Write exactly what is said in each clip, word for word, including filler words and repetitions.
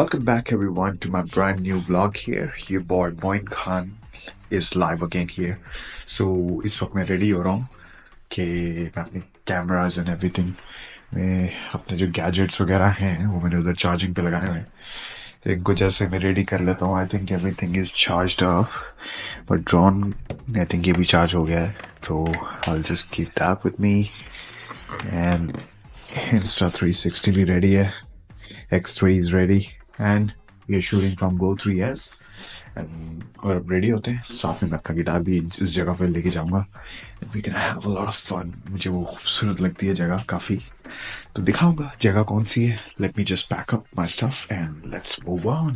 Welcome back everyone to my brand new vlog here. Your boy Moeen Khan is live again here. So इस वक्त मैं ready हो रहा हूँ कि मैं अपने cameras and everything मैं अपने जो gadgets वगैरह हैं वो मैंने उधर charging पे लगाए हुए हैं. तो इनको जैसे मैं ready कर लेता हूँ I think everything is charged up. But drone I think ये भी charge हो गया है. तो I'll just keep that with me and Insta three sixty भी ready है. X three is ready. And we are shooting from Go three S and we're ready होते हैं साथ में मैं अपना गिटार भी उस जगह पे लेके जाऊँगा and we can have a lot of fun. मुझे वो खूबसूरत लगती है जगह काफी तो दिखाऊँगा जगह कौन सी है. Let me just pack up my stuff and let's move on.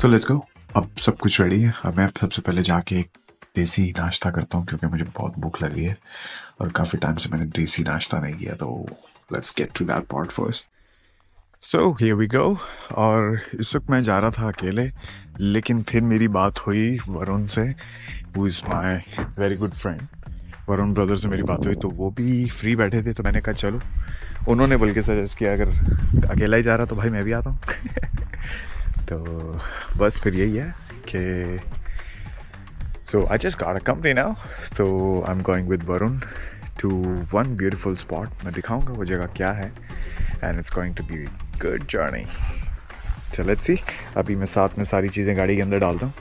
So let's go. अब सब कुछ रेडी है. अब मैं सबसे पहले जाके एक देसी नाश्ता करता हूँ क्योंकि मुझे बहुत भूख लगी है और काफी टाइम से मैंने देसी नाश्ता नहीं किया तो let's get to that part first. So here we go. और इस वक्त मैं जा रहा था अकेले लेकिन फिर मेरी बात हुई वरुण से who is my very good friend. Varun brother से मेरी बात हुई तो वो भी फ्री बैठे थे तो मैंने कहा चलो. उन्होंने बल्कि सजेस्ट किया अगर अकेला ही जा रहा तो भाई मैं भी आता हूँ. तो बस फिर यही है कि so I just got a company now. तो I am going with Varun to one beautiful spot. मैं दिखाऊंगा वो जगह क्या है and it's going to be good journey. चलो लेट्स सी. अभी मैं साथ में सारी चीज़ें गाड़ी के अंदर डालता हूँ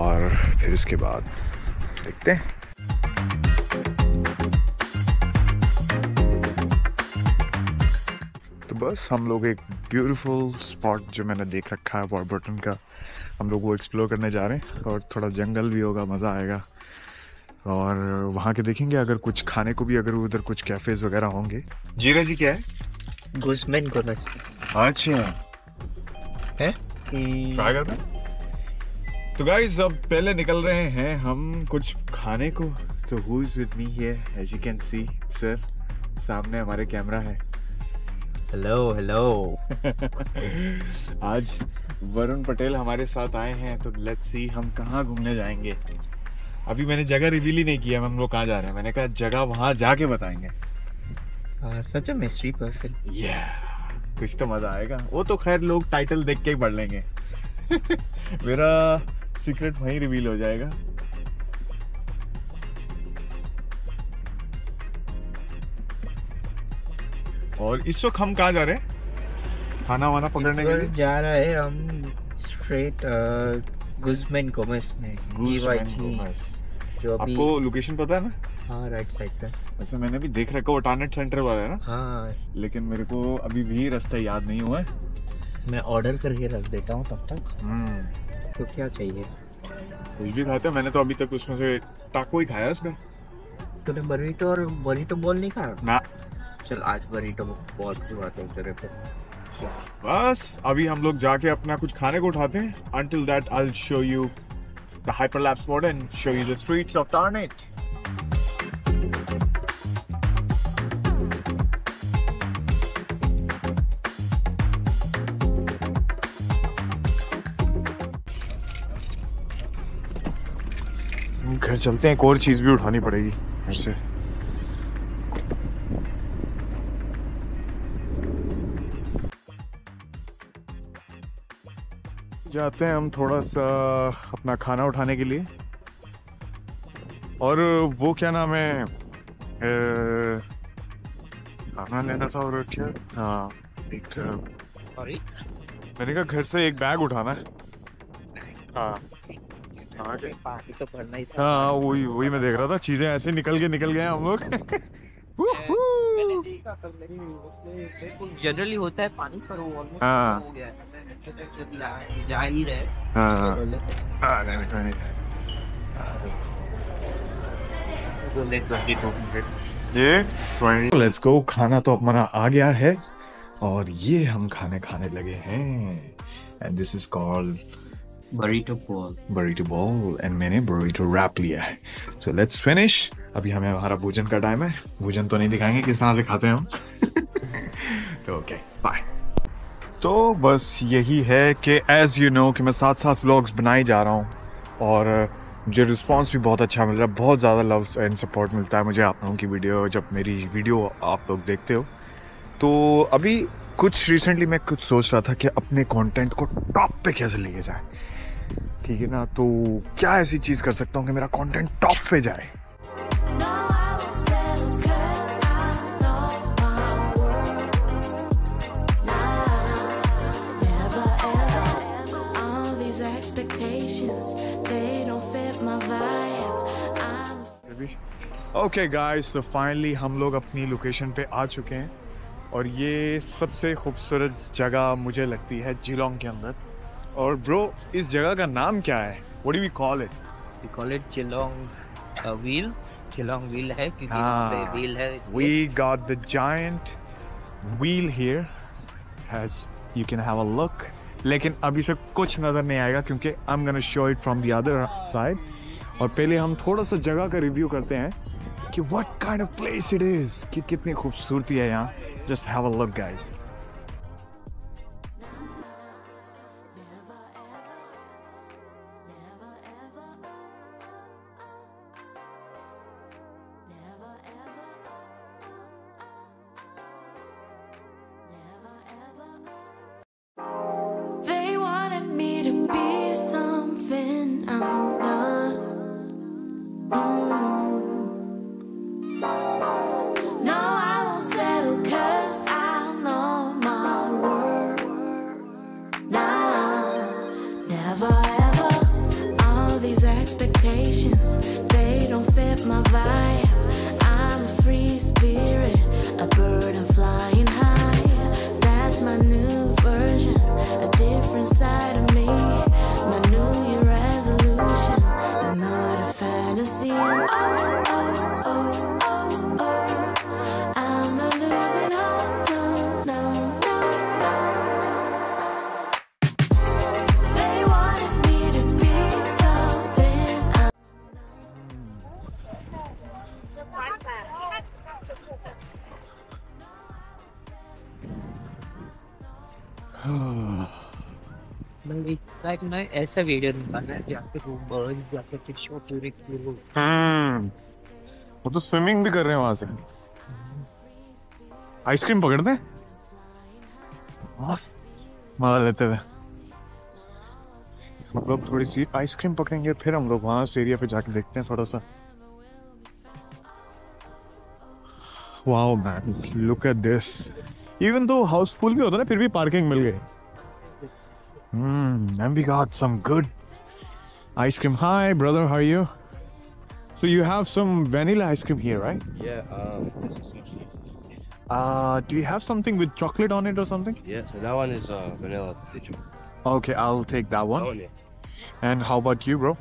और फिर उसके बाद देखते हैं. बस हम लोग एक ब्यूटीफुल स्पॉट जो मैंने देख रखा है वॉरबर्टन का हम लोग वो एक्सप्लोर करने जा रहे हैं और थोड़ा जंगल भी होगा मज़ा आएगा. और वहाँ के देखेंगे अगर कुछ खाने को भी अगर उधर कुछ कैफेज वगैरह होंगे. जीरा जी क्या है गुस्मेन को अच्छा है ट्राई करते हैं. तो गाइस अब पहले निकल रहे हैं हम कुछ खाने को. तो who is with me here as you can see sir सामने हमारे कैमरा है. Hello hello. आज वरुण पटेल हमारे साथ आए हैं तो लेट्स सी हम कहाँ घूमने जाएंगे. अभी मैंने जगह रिवील ही नहीं किया हम लोग कहाँ जा रहे हैं. मैंने कहा जगह वहाँ जाके बताएंगे. सच अ मिस्ट्री पर्सन या कुछ तो मजा आएगा. वो तो खैर लोग टाइटल देख के ही पढ़ लेंगे. मेरा सीक्रेट वहीं रिवील हो जाएगा. और इस वक्त हम कहाँ जा रहे हैं खाना वाना पकड़ने के लिए जा रहे हैं हम स्ट्रेट गुस्मेन कोमस में. आपको लोकेशन पता है ना. हाँ राइट साइड पे. वैसे मैंने भी देख रखा वो टार्नेट सेंटर वाला है ना. हाँ लेकिन मेरे को अभी भी रास्ता याद नहीं हुआ है. मैं ऑर्डर करके रख देता हूँ तब तक. हम्म तो क्या चाहिए कुछ भी खाते हैं. मैंने तो अभी तक उसमें से टाको ही खाया. उसका तूने बर्रीटो और बर्रीटो बॉल नहीं खाया ना. चल आज बरीटो बहुत बात होते रहते हैं. बस अभी हम लोग जाके अपना कुछ खाने को उठाते हैं. Until that I'll show you the hyperlapse mode and show you the streets of Tarneit. घर चलते हैं. एक और चीज भी उठानी पड़ेगी घर से. जाते हैं हम थोड़ा सा अपना खाना उठाने के लिए. और वो क्या नाम है ए, खाना लेना था और क्या हाँ मैंने कहा घर से एक बैग उठाना है हाँ हाँ बाकी तो पढ़ना ही था। हाँ वही वही मैं देख रहा था, चीजें ऐसे निकल के निकल गए हम लोग। जनरली होता है पानी पर वो हो गया है जा ही रहे। हाँ लेट्स गो, खाना तो अपना आ गया है और ये हम खाने खाने लगे हैं। And this is called burrito bowl, burrito bowl, and मैंने burrito wrap लिया है। So let's finish। अभी हमें हमारा भोजन का टाइम है, भोजन तो नहीं दिखाएंगे किस तरह से खाते हैं हम। तो okay, bye। तो बस यही है कि as you know कि मैं साथ साथ व्लॉग्स बनाए जा रहा हूँ और मुझे रिस्पॉन्स भी बहुत अच्छा मिल रहा है, बहुत ज़्यादा लव एंड सपोर्ट मिलता है मुझे आप लोगों की वीडियो, जब मेरी वीडियो आप लोग देखते हो। तो अभी कुछ रिसेंटली मैं कुछ सोच रहा था कि अपने कॉन्टेंट को टॉप पे कैसे लेके जाए, ठीक है ना, तो क्या ऐसी चीज़ कर सकता हूँ कि मेरा कंटेंट टॉप पे जाए। ओके गाइस, तो फाइनली हम लोग अपनी लोकेशन पे आ चुके हैं और ये सबसे खूबसूरत जगह मुझे लगती है जिलोंग के अंदर। और ब्रो इस जगह का नाम क्या है? What do we call it? We call it Geelong Wheel. Geelong Wheel है क्योंकि ah, wheel है इसलिए। We got the giant wheel here. As you can have a look. लेकिन अभी से कुछ नजर नहीं आएगा क्योंकि I'm gonna show it from the other side. और पहले हम थोड़ा सा जगह का रिव्यू करते हैं कि what kind of place it is, कि कितनी खूबसूरती है यहाँ। Just have a look guys. ऐसा वीडियो निकालना है कि आपके रूम बर्न या आपके टिश्यू ट्यूरिक हो। हम्म, वो तो स्विमिंग भी कर रहे हैं वहाँ से। आइसक्रीम पकड़ते हैं, मजा लेते थे। मतलब थोड़ी सी आइसक्रीम पकड़ेंगे फिर हम लोग वहाँ से एरिया पे जाके देखते हैं थोड़ा सा। Wow man, look at this. Even though Housefull भी होता ना, फिर भी पार्किंग मिल गई। Mm, and we got some good ice cream. Hi, brother, how are you? So you have some vanilla ice cream here, right? Yeah. Um, this is sushi. Uh, do you have something with chocolate on it or something? Yeah. So that one is uh, vanilla. Okay, I'll take that one. Oh, yeah. And how about you, bro?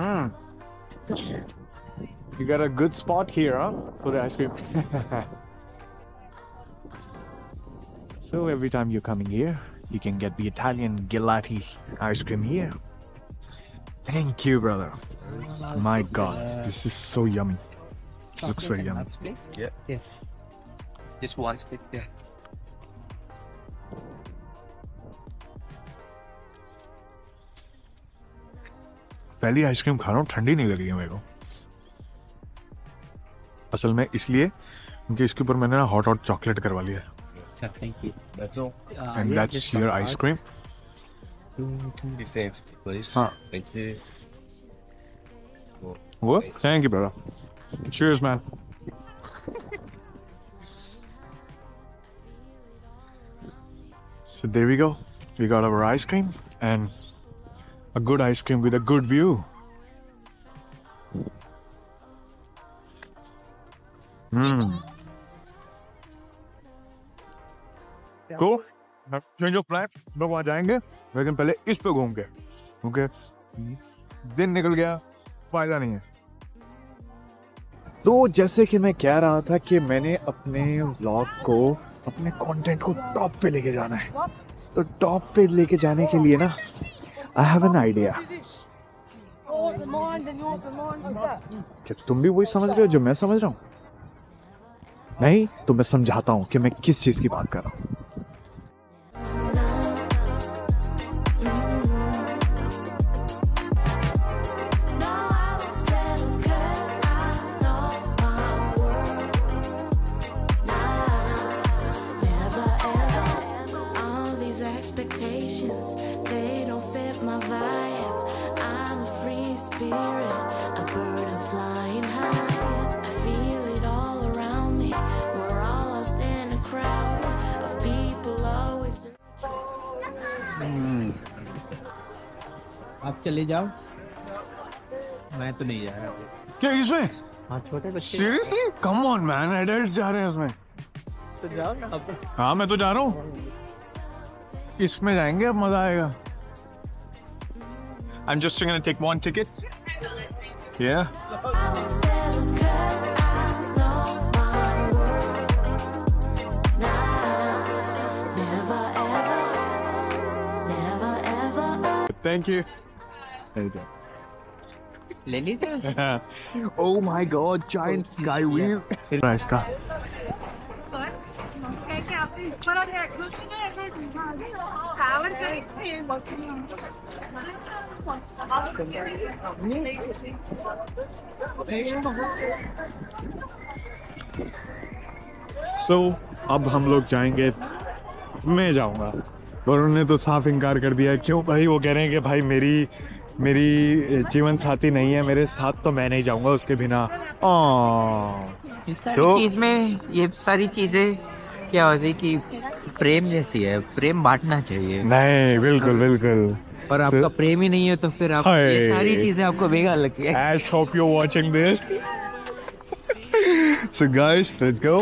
Hmm. You got a good spot here, huh? For the ice cream. So every time you're coming here, you can get the Italian Gelati ice cream here. Thank you, brother. My God, this is so yummy. Looks very yummy. Yeah. Yeah. Just one spit there. पहली ice cream खा रहा हूँ, ठंडी नहीं लग रही है मेरे को असल में, इसलिए क्योंकि इसके ऊपर मैंने ना हॉट हॉट चॉकलेट करवा लिया है। अच्छा, thank you. That's all and that's your ice cream. हाँ, thank you. What? Thank you, brother. Cheers, man. So there we go. We got our ice cream, and a good ice cream with a good view. Mm. Cool. Change of plan. लोग वहाँ जाएंगे, लेकिन पहले इस पे घूमेंगे, क्योंकि दिन निकल गया, फायदा नहीं है। तो जैसे कि मैं कह रहा था कि मैंने अपने व्लॉग को, अपने कंटेंट को टॉप पे लेके जाना है। तो टॉप पे लेके जाने के लिए ना, I have an idea. क्या तुम भी वही समझ रहे हो जो मैं समझ रहा हूँ? नहीं, तो मैं समझाता हूँ कि मैं किस चीज की बात कर रहा हूँ। आप चले जाओ, मैं तो नहीं जा रहा। क्या इसमें? हाँ, छोटे बच्चे। Seriously? Come on man, adults जा रहे हैं इसमें। तो जाओ ना आप। हाँ, मैं तो जा रहा हूँ। इसमें जाएंगे, अब मजा आएगा। I'm just gonna take one ticket. Yeah. Thank you. There you go. Lenita? Oh my god, giant sky wheel. Nice car. So, अब हम लोग जाएंगे, मैं जाऊंगा। वरुण ने तो साफ इनकार कर दिया। क्यों भाई? वो कह रहे हैं कि भाई मेरी मेरी जीवन साथी नहीं है मेरे साथ, तो मैं नहीं जाऊंगा उसके बिना। ओह, इस सारी so, चीज में ये सारी चीजें क्या होती है कि प्रेम जैसी है, प्रेम बांटना चाहिए। नहीं, बिल्कुल बिल्कुल। पर आपका प्रेम ही नहीं है तो फिर आप ये सारी चीजें आपको बेकार लगती है। I hope you're watching this. So guys, let's go.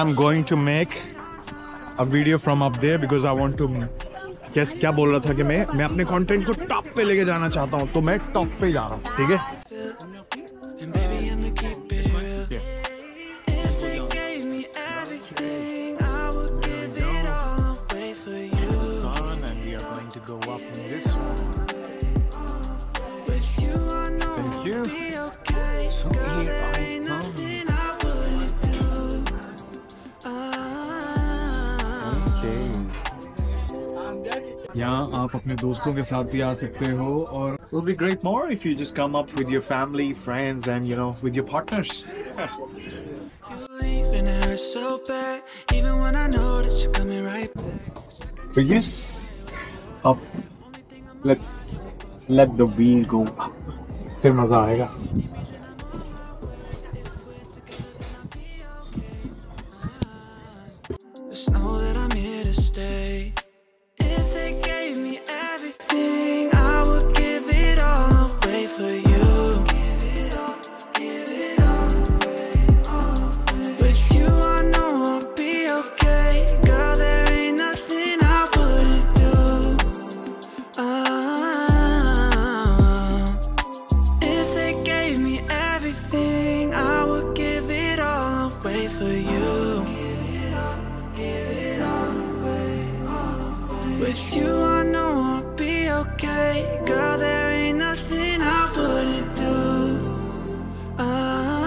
I'm going to make a video from up there because I want to. Yes, क्या बोल रहा था कि मैं मैं अपने कंटेंट को टॉप पे लेके जाना चाहता हूँ, तो मैं टॉप पे जा रहा हूँ, ठीक है? यहाँ आप अपने दोस्तों के साथ भी आ सकते हो और it will be great more if you just come up with your family, friends and you know with your partners. So yes, up. Let's let the wheel go up. फिर मजा आएगा। With you I know I'll be okay. Girl, there ain't nothing I wouldn't do. Ah.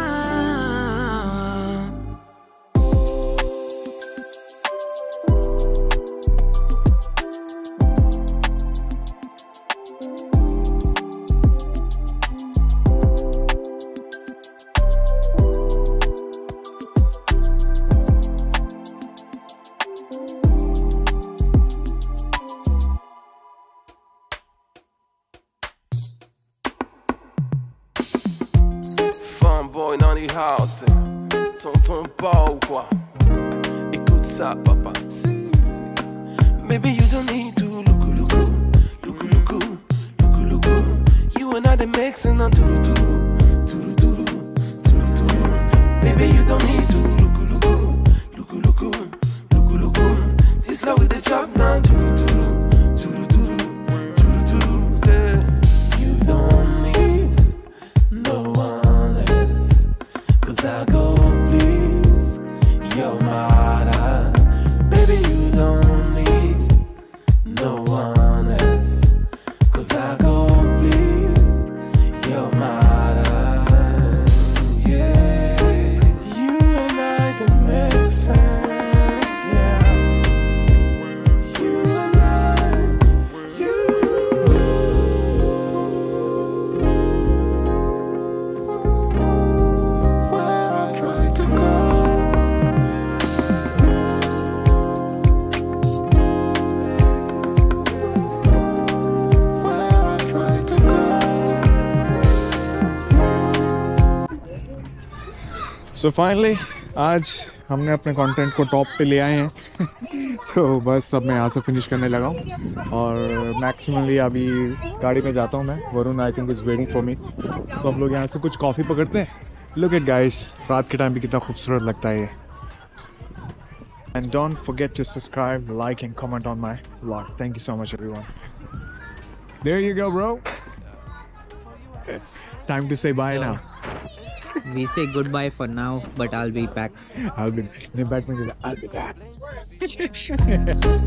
Country house, t'entends pas ou quoi? Écoute ça, papa. Maybe you don't need to look, look, look, look, look, look, look. You and I, they mix and I do, do, do, do, do, do, do. Maybe you don't need to look, look, look, look, look, look. This love with the drop now, do, do, do, do, do, do, do, do. You don't need no one else, 'cause I go please your mother. Baby, you don't. No one else, 'cause I go please your mother. Yeah, you and I can make sense. Yeah, you and I, you. Where I try to go. So finally आज हमने अपने content को top पे ले आए हैं तो बस अब मैं यहाँ से फिनिश करने लगा हूँ और मैक्सिमली अभी गाड़ी में जाता हूँ मैं. Varun I think is waiting for me. तो हम लोग यहाँ से कुछ कॉफ़ी पकड़ते हैं. लुक एट गाइस, रात के टाइम भी कितना खूबसूरत लगता है ये. And don't forget to subscribe, like and comment on my vlog. Thank you so much everyone. There you go bro. Time to say bye now. We say goodbye for now, but I'll be back. I'll be back. I'll be back.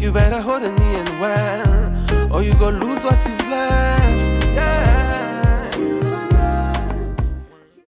You better hold a knee and well, or you gonna lose what is left. Yeah.